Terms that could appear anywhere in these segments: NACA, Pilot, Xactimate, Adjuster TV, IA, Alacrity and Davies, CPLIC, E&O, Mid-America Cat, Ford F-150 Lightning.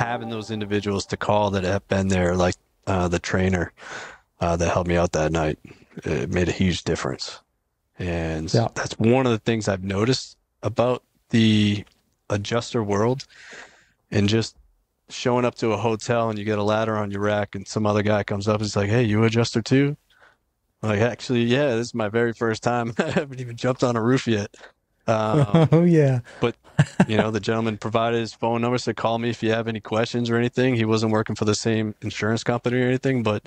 having those individuals to call that have been there, like the trainer that helped me out that night, it made a huge difference. And yeah, that's one of the things I've noticed about the adjuster world, and just showing up to a hotel and you get a ladder on your rack and some other guy comes up and he's like, "Hey, you adjuster too?" I'm like, "Actually, yeah, this is my very first time. I haven't even jumped on a roof yet." Oh yeah. But you know, the gentleman provided his phone number, so call me if you have any questions or anything. He wasn't working for the same insurance company or anything, but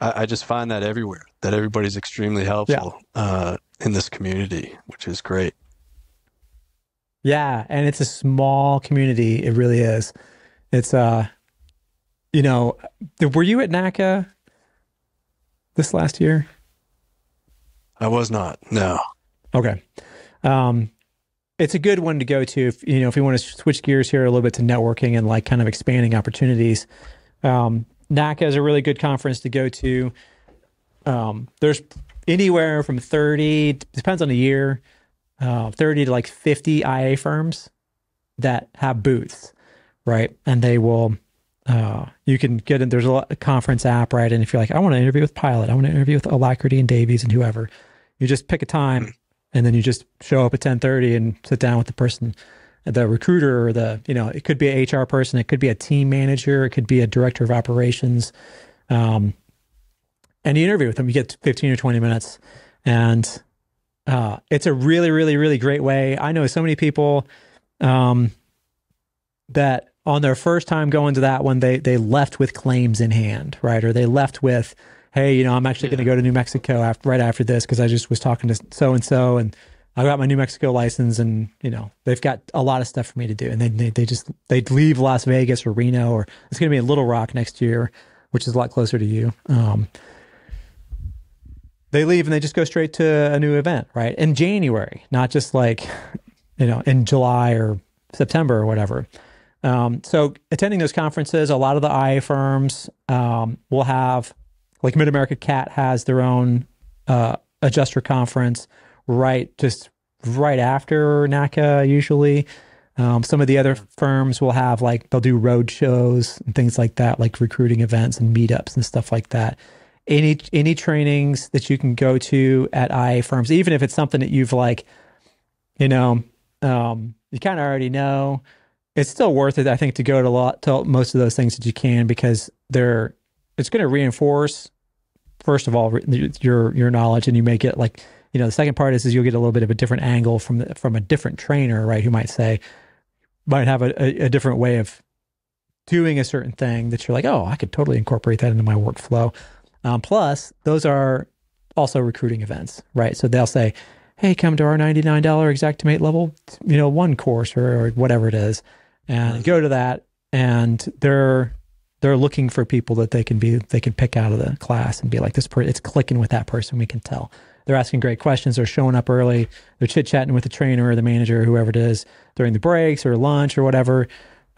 I just find that everywhere, that everybody's extremely helpful, yeah, in this community, which is great. Yeah. And it's a small community. It really is. It's, you know, were you at NACA this last year? I was not. No. Okay. It's a good one to go to if, you know, if you want to switch gears here a little bit to networking and like kind of expanding opportunities. NACA is a really good conference to go to. There's anywhere from 30, depends on the year, 30 to like 50 IA firms that have booths, right? And they will, you can get in, there's a conference app, right? And if you're like, I want to interview with Pilot, I want to interview with Alacrity and Davies and whoever, you just pick a time and then you just show up at 10:30 and sit down with the person, the recruiter, or the, you know, it could be an HR person, it could be a team manager, it could be a director of operations. And you interview with them, you get 15 or 20 minutes. And it's a really, really, really great way. I know so many people that on their first time going to that one, they left with claims in hand, right? Or they left with, hey, you know, I'm actually going to go to New Mexico right after this because I just was talking to so-and-so and I got my New Mexico license, and you know, they've got a lot of stuff for me to do. And they'd leave Las Vegas or Reno, or it's going to be in Little Rock next year, which is a lot closer to you. They leave and they just go straight to a new event, right? In January, not just like, you know, in July or September or whatever. So attending those conferences, a lot of the IA firms will have, like Mid-America Cat has their own adjuster conference, right, just right after NACA usually. Some of the other firms will have, like, they'll do road shows and things like that, like recruiting events and meetups and stuff like that. Any trainings that you can go to at IA firms, even if it's something that you've, like, you know, you kind of already know, it's still worth it, I think, to go to most of those things that you can, because it's going to reinforce, first of all, your knowledge, and you may get, like, you know, the second part is you'll get a little bit of a different angle from a different trainer, right? Who might have a different way of doing a certain thing that you're like, oh, I could totally incorporate that into my workflow. Plus, those are also recruiting events, right? So they'll say, hey, come to our $99 Xactimate level, you know, 1 course or whatever it is, and go to that. And they're looking for people that they can pick out of the class and be like, this person, it's clicking with that person. We can tell. They're asking great questions. They're showing up early. They're chit-chatting with the trainer or the manager or whoever it is during the breaks or lunch or whatever.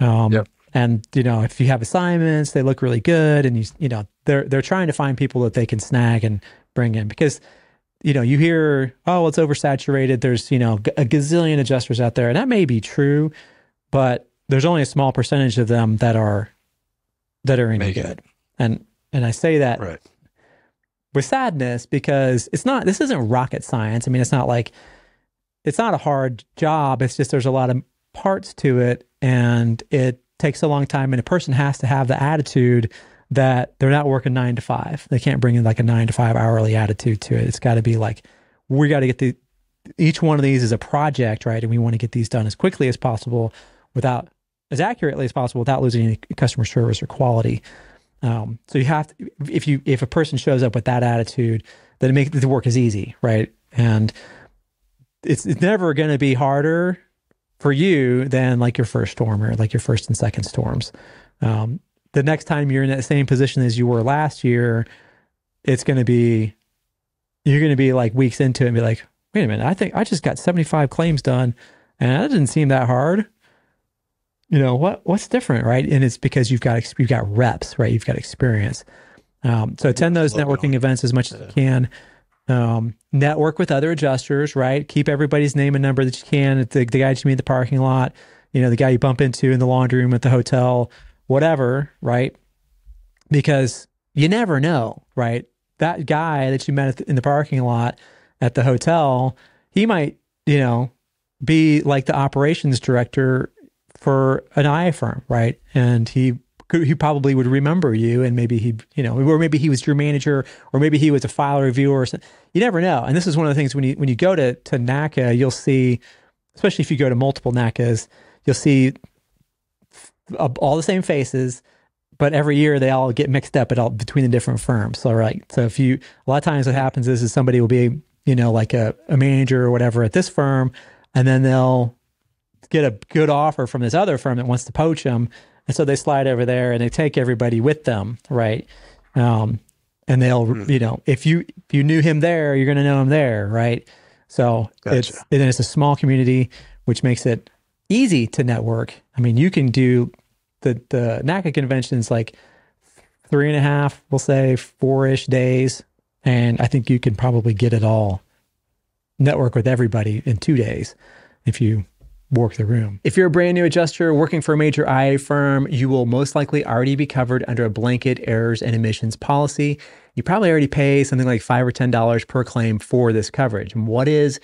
Yep. And, you know, if you have assignments, they look really good. And, you know, they're trying to find people that they can snag and bring in because, you know, you hear, oh, it's oversaturated. There's, you know, a gazillion adjusters out there. And that may be true, but there's only a small percentage of them that are any good. And I say that, right, with sadness, because this isn't rocket science. I mean, it's not a hard job. It's just, there's a lot of parts to it and it takes a long time. And a person has to have the attitude that they're not working 9 to 5. They can't bring in like a 9 to 5 hourly attitude to it. It's got to be like, we got to get each one of these is a project, right? And we want to get these done as quickly as possible, as accurately as possible, without losing any customer service or quality. So you have to, if a person shows up with that attitude, then it makes the work is easy, right? And it's never going to be harder for you than like your first storm or like your first and second storms. The next time you're in that same position as you were last year, you're going to be like weeks into it and be like, wait a minute, I think I just got 75 claims done and that didn't seem that hard. You know, what's different, right? And it's because you've got reps, right? You've got experience. So attend those networking events as much as you can. Network with other adjusters, right? Keep everybody's name and number that you can. The guy that you meet in the parking lot, you know, the guy you bump into in the laundry room at the hotel, whatever, right? Because you never know, right? That guy that you met in the parking lot at the hotel, he might, you know, be like the operations director for an IA firm, right? And he probably would remember you, and maybe he, you know, or maybe he was your manager, or maybe he was a file reviewer or something. You never know. And this is one of the things when you go to NACA, you'll see, especially if you go to multiple NACAs, you'll see all the same faces, but every year they all get mixed up between the different firms. So right. So if you, a lot of times what happens is somebody will be, you know, like a manager or whatever at this firm, and then they'll get a good offer from this other firm that wants to poach them. And so they slide over there and they take everybody with them. Right. And they'll, you know, if you knew him there, you're going to know him there. Right. So gotcha. it's a small community, which makes it easy to network. I mean, you can do the NACA conventions, like 3.5, we'll say 4-ish days. And I think you can probably get it all, network with everybody in 2 days if you work the room. If you're a brand new adjuster working for a major IA firm, you will most likely already be covered under a blanket errors and omissions policy. You probably already pay something like $5 or $10 per claim for this coverage. And what is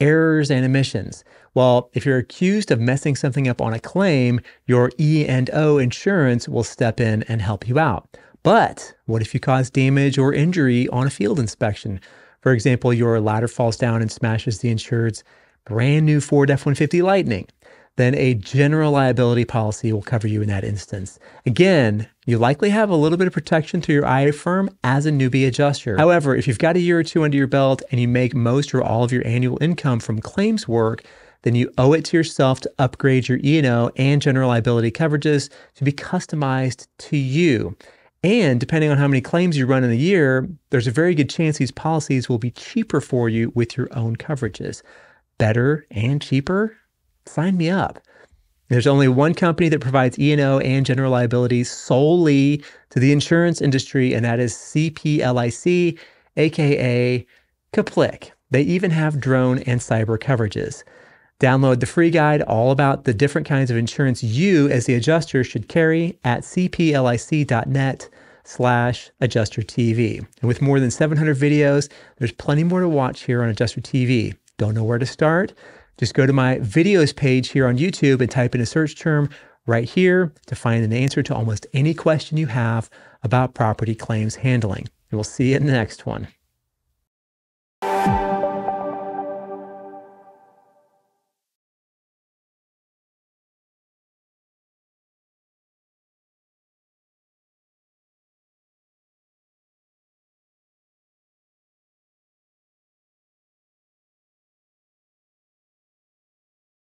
errors and omissions? Well, if you're accused of messing something up on a claim, your E&O insurance will step in and help you out. But what if you cause damage or injury on a field inspection? For example, your ladder falls down and smashes the insured's brand new Ford F-150 Lightning. Then a general liability policy will cover you in that instance. Again, you likely have a little bit of protection through your IA firm as a newbie adjuster. However, if you've got a year or two under your belt and you make most or all of your annual income from claims work, then you owe it to yourself to upgrade your E&O and general liability coverages to be customized to you. And depending on how many claims you run in a year, there's a very good chance these policies will be cheaper for you with your own coverages. Better and cheaper? Sign me up. There's only one company that provides E&O and general liability solely to the insurance industry, and that is CPLIC, aka CPLIC. They even have drone and cyber coverages. Download the free guide all about the different kinds of insurance you as the adjuster should carry at cplic.net/adjustertv. And with more than 700 videos, there's plenty more to watch here on Adjuster TV. Don't know where to start? Just go to my videos page here on YouTube and type in a search term right here to find an answer to almost any question you have about property claims handling. And we'll see you in the next one.